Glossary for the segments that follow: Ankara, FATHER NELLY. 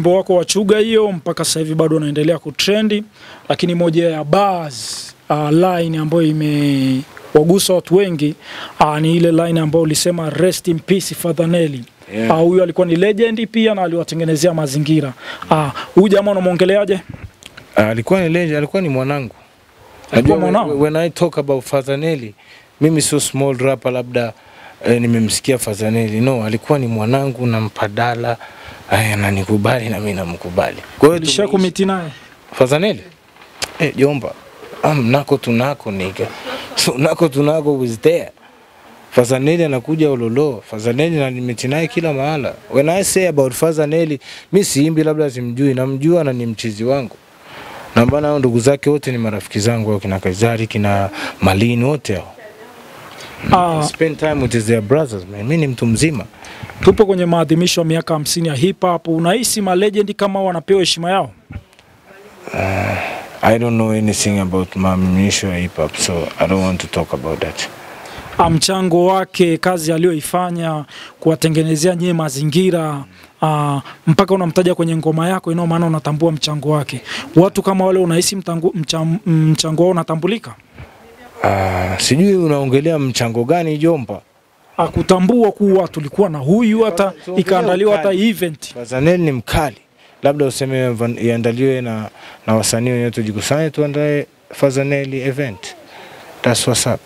Mbo wako wachuga hiyo mpaka sasa hivi bado unaendelea kutrendi, lakini moja ya bars line ambayo imewagusa watu wengi ni ile line ambayo ulisema rest in peace Father Nelly. Yeah. Huyo alikuwa ni legend pia na aliwatengenezea mazingira. Huyu jamaa unamuongeleaje? Alikuwa ni legend, alikuwa ni mwanangu. Najua when I talk about Father Nelly, mimi so small rapper labda nimemsikia Father Nelly. No, alikuwa ni mwanangu na mpadala. Aya, ananikubali na mimi namkubali. Kwa hiyo tulishakumiti naye Father Nelly. Jomba, nako tunako nigga. So nako tunako was there. Father Nelly anakuja Ololo. Father Nelly na nimeti naye kila mahala. When I say about Father Nelly, mimi siimbi labda simjui, namjua na ni mchizi wangu. Na bana ndugu zake wote ni marafiki zangu, kina Kazari, kina Malini, wote hao. Spend time with their brothers, man. Mimi ni mtu mzima. Tupo kwenye maadhimisho miaka 50 ya hip hop. Unahisi ma legend kama wanapewa heshima yao? I don't know anything about maadhimisho ya hip hop, so I don't want to talk about that. Mchango wake, kazi aliyoifanya kuwatengenezea nyie mazingira, mpaka unamtaja kwenye ngoma yako, ina maana unatambua mchango wake. Watu kama wale unahisi mchango wao unatambulika? Sijui unaongelea mchango gani jomba? Akutambua kuwa tulikuwa na huyu hata ikaandaliwa hata event. Father Nelly ni mkali. Labda useme iandaliwe na wasanii wenyewe tujikusanye tuandae Father Nelly event. That's what's up.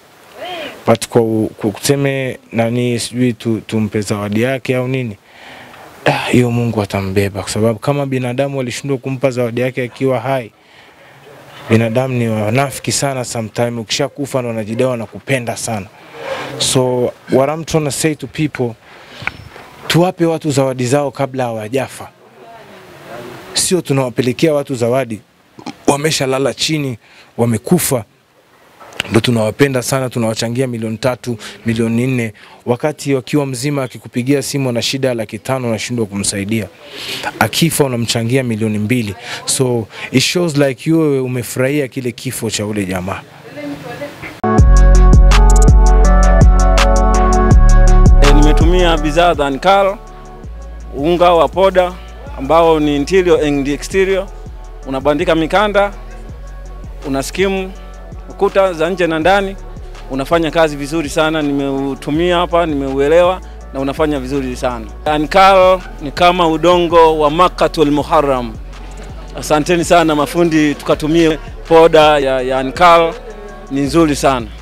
But kwa kuseme nani sijui tumpe zawadi yake au nini, hiyo Mungu atambeba, kwa sababu kama binadamu walishindwa kumpa zawadi yake akiwa hai. Binadamu ni wanafiki sana sometimes, ukishakufa na wanajidai wanakupenda sana. So what I'm trying to say to people, tuwape watu zawadi zao kabla hawajafa. Sio tunawapelekea watu zawadi wameshalala chini, wamekufa, ndio tunawapenda sana, tunawachangia milioni 3, milioni 4, wakati wakiwa mzima akikupigia simu na shida laki 5 unashindwa kumsaidia, akifa unamchangia milioni 2. So it shows like you umefurahia kile kifo cha ule jamaa. Nimetumia bidhaa za Ankara, unga wa poda ambao ni interior and exterior, unabandika mikanda, una skimu kuta za nje na ndani, unafanya kazi vizuri sana. Nimeutumia hapa, nimeuelewa na unafanya vizuri sana. Ankara ni kama udongo wa Makatul Muharram. Asanteni sana mafundi, tukatumie poda ya Ankara, ni nzuri sana.